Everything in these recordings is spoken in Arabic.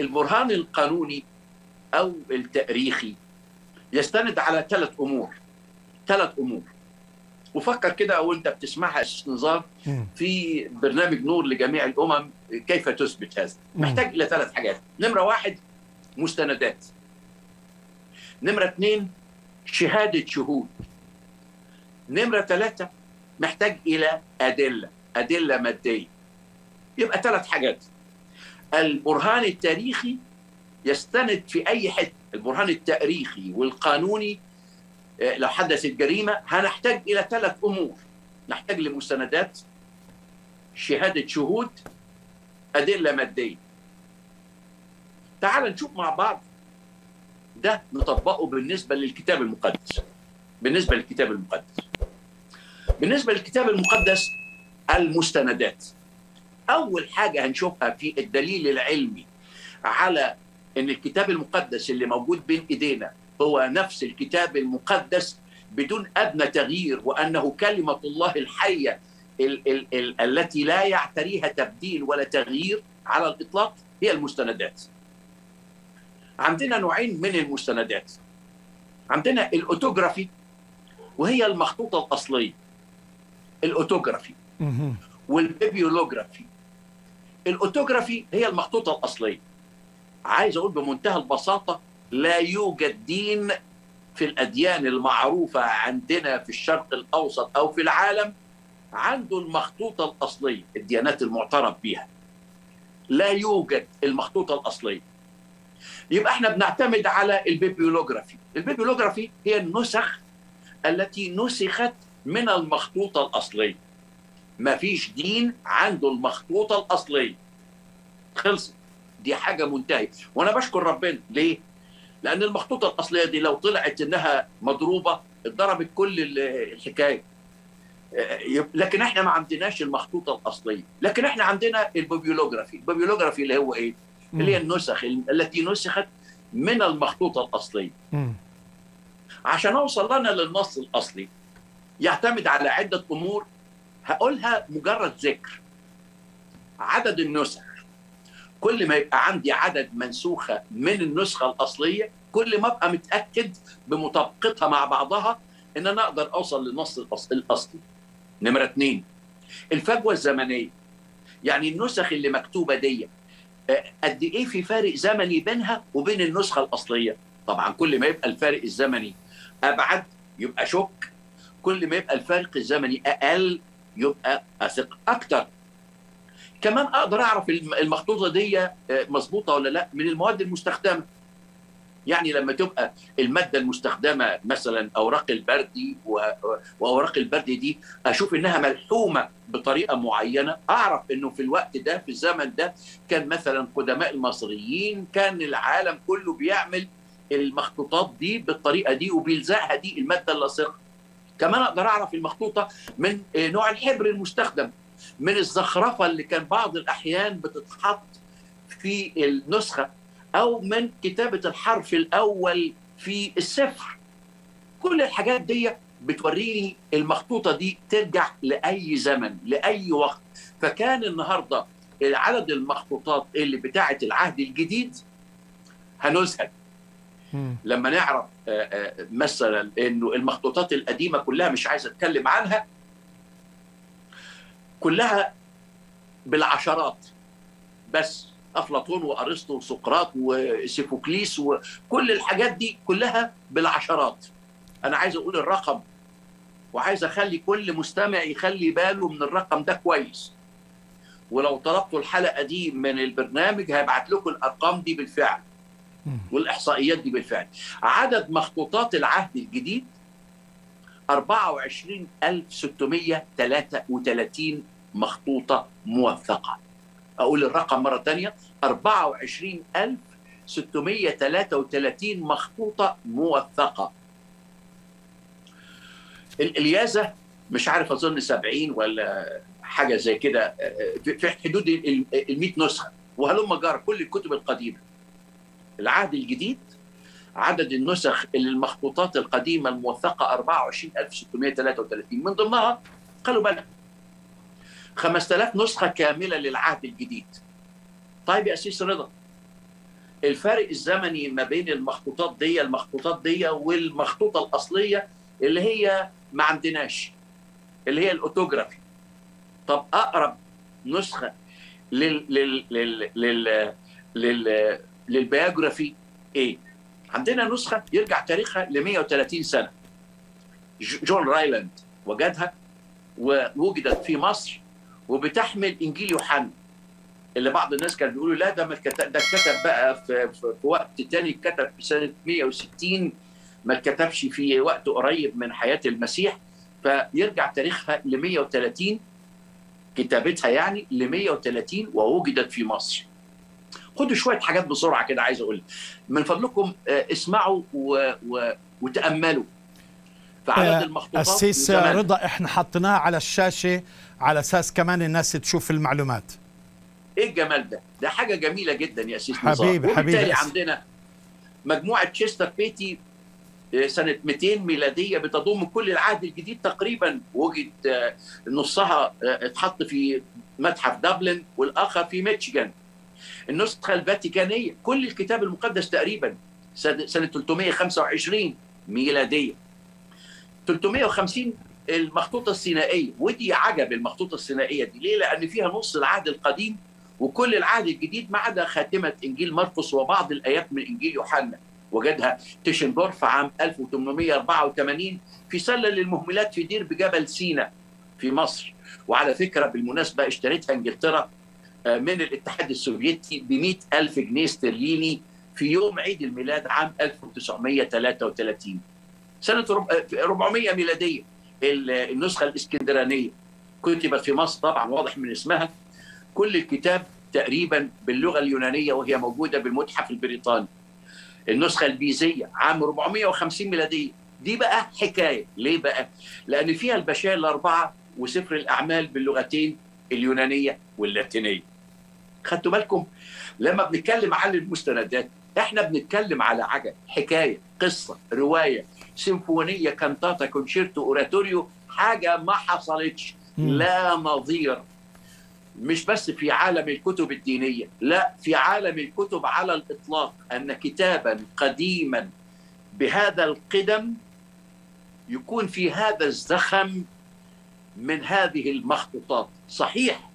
البرهان القانوني أو التاريخي يستند على ثلاث أمور. وفكر كده وأنت بتسمعها استنظار في برنامج نور لجميع الأمم كيف تثبت هذا. محتاج إلى ثلاث حاجات. نمرة واحد مستندات. نمرة اثنين شهادة شهود. نمرة ثلاثة محتاج إلى أدلة مادية. يبقى ثلاث حاجات. البرهان التاريخي يستند في أي حتة. البرهان التاريخي والقانوني لو حدثت جريمة هنحتاج إلى ثلاث أمور. نحتاج لمستندات، شهادة شهود، أدلة مادية. تعال نشوف مع بعض ده نطبقه بالنسبة للكتاب المقدس. بالنسبة للكتاب المقدس المستندات. أول حاجة هنشوفها في الدليل العلمي على إن الكتاب المقدس اللي موجود بين إيدينا هو نفس الكتاب المقدس بدون أدنى تغيير، وأنه كلمة الله الحية التي لا يعتريها تبديل ولا تغيير على الإطلاق، هي المستندات. عندنا نوعين من المستندات. عندنا الأوتوغرافي وهي المخطوطة الأصلية، الأوتوغرافي، والبيبيولوغرافي. الأوتوغرافي هي المخطوطة الأصلية. عايز أقول بمنتهى البساطة لا يوجد دين في الأديان المعروفة عندنا في الشرق الأوسط أو في العالم عنده المخطوطة الأصلية. الديانات المعترف بيها لا يوجد المخطوطة الأصلية. يبقى احنا بنعتمد على البيبيولوغرافي. البيبيولوغرافي هي النسخ التي نسخت من المخطوطة الأصلية. مفيش دين عنده المخطوطة الأصلية. خلصت. دي حاجة منتهية. وأنا بشكر ربنا. ليه؟ لأن المخطوطة الأصلية دي لو طلعت إنها مضروبة اتضربت كل الحكاية. لكن احنا ما عندناش المخطوطة الأصلية. لكن احنا عندنا البيبيولوغرافي. البيبيولوغرافي اللي هو إيه؟ اللي هي النسخ التي نسخت من المخطوطة الأصلية. عشان أوصل لنا للنص الأصلي يعتمد على عدة أمور هقولها مجرد ذكر. عدد النسخ. كل ما يبقى عندي عدد منسوخة من النسخة الأصلية كل ما أبقى متأكد بمطابقتها مع بعضها إن أنا أقدر أوصل للنص الأصلي. نمرة اثنين الفجوة الزمنية. يعني النسخ اللي مكتوبة دي قد إيه في فارق زمني بينها وبين النسخة الأصلية؟ طبعا كل ما يبقى الفارق الزمني أبعد يبقى شك. كل ما يبقى الفارق الزمني أقل يبقى أثق أكتر. كمان اقدر اعرف المخطوطه دي مظبوطه ولا لا من المواد المستخدمه. يعني لما تبقى الماده المستخدمه مثلا اوراق البردي، واوراق البردي دي اشوف انها ملحومه بطريقه معينه، اعرف انه في الوقت ده في الزمن ده كان مثلا قدماء المصريين كان العالم كله بيعمل المخطوطات دي بالطريقه دي وبيلزقها دي الماده اللاصقه. كمان اقدر اعرف المخطوطه من نوع الحبر المستخدم، من الزخرفة اللي كان بعض الأحيان بتتحط في النسخة، أو من كتابة الحرف الأول في السفر. كل الحاجات دي بتوريني المخطوطة دي ترجع لأي زمن لأي وقت. فكان النهاردة عدد المخطوطات اللي بتاعة العهد الجديد هنزهد لما نعرف مثلا إنه المخطوطات القديمة كلها مش عايز أتكلم عنها، كلها بالعشرات. بس أفلاطون وأرسطو وسقراط وسيفوكليس وكل الحاجات دي كلها بالعشرات. أنا عايز أقول الرقم وعايز أخلي كل مستمع يخلي باله من الرقم ده كويس. ولو طلبتوا الحلقة دي من البرنامج هيبعت لكم الأرقام دي بالفعل والإحصائيات دي بالفعل. عدد مخطوطات العهد الجديد 24633 مخطوطة موثقة. أقول الرقم مرة تانية، 24633 مخطوطة موثقة. الإلياذة مش عارف أظن 70 ولا حاجة زي كده، في حدود 100 نسخة. وهلم جرى كل الكتب القديمة. العهد الجديد عدد النسخ اللي المخطوطات القديمة الموثقة 24633، من ضمنها خلوا بالك 5000 نسخة كاملة للعهد الجديد. طيب يا أسيس رضا، الفرق الزمني ما بين المخطوطات دي والمخطوطة الأصلية اللي هي ما عندناش، اللي هي الأوتوغرافي. طب أقرب نسخة للبيوغرافي إيه؟ عندنا نسخة يرجع تاريخها ل 130 سنة، جون رايلاند وجدها ووجدت في مصر، وبتحمل إنجيل يوحنا اللي بعض الناس كانوا بيقولوا لا ده اتكتب بقى في وقت تاني، اتكتب في سنة 160، ما اتكتبش في وقت قريب من حياة المسيح. فيرجع تاريخها ل 130، كتابتها يعني ل 130، ووجدت في مصر. خدوا شوية حاجات بسرعة كده، عايز أقول من فضلكم اسمعوا وتأملوا في عدد المخطوطات. أسيس رضا احنا حطيناها على الشاشة على أساس كمان الناس تشوف المعلومات. ايه الجمال ده؟ ده حاجه جميله جدا يا سيدي حبيبي. وبالتالي عندنا مجموعه تشيستر بيتي سنه 200 ميلاديه بتضم كل العهد الجديد تقريبا، وجد نصها اتحط في متحف دبلن والاخر في ميشيغان. النسخه الفاتيكانيه كل الكتاب المقدس تقريبا سنه 325 ميلاديه. 350 المخطوطه السينائيه، ودي عجب المخطوطه السينائيه دي ليه؟ لان فيها نص العهد القديم وكل العهد الجديد ما عدا خاتمه انجيل مرقس وبعض الايات من انجيل يوحنا، وجدها تيشندورف عام 1884 في سله للمهملات في دير بجبل سينا في مصر. وعلى فكره بالمناسبه اشتريتها انجلترا من الاتحاد السوفيتي ب 100,000 جنيه استرليني في يوم عيد الميلاد عام 1933 سنه 400 ميلاديه. النسخه الاسكندرانيه كتبت في مصر طبعا، واضح من اسمها، كل الكتاب تقريبا باللغه اليونانيه وهي موجوده بالمتحف البريطاني. النسخه البيزيه عام 450 ميلاديه، دي بقى حكايه ليه بقى؟ لان فيها البشائر الاربعه وسفر الاعمال باللغتين اليونانيه واللاتينيه. خدتوا بالكم؟ لما بنتكلم عن المستندات احنا بنتكلم على عجب، حكايه، قصه، روايه، سيمفونيه، كانتاتا، كونشيرتو، اوراتوريو، حاجه ما حصلتش، لا نظير. مش بس في عالم الكتب الدينيه، لا في عالم الكتب على الاطلاق، ان كتابا قديما بهذا القدم يكون في هذا الزخم من هذه المخطوطات. صحيح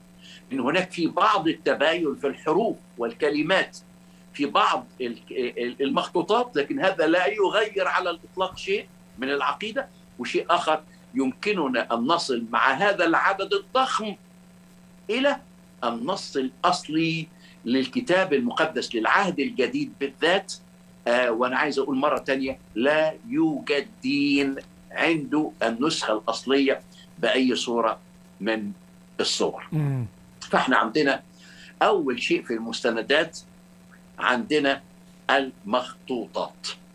ان هناك في بعض التباين في الحروف والكلمات في بعض المخطوطات، لكن هذا لا يغير على الإطلاق شيء من العقيدة. وشيء آخر، يمكننا أن نصل مع هذا العدد الضخم إلى النص الأصلي للكتاب المقدس للعهد الجديد بالذات. وأنا عايز أقول مرة تانية، لا يوجد دين عنده النسخة الأصلية بأي صورة من الصور. فإحنا عندنا أول شيء في المستندات عندنا المخطوطات.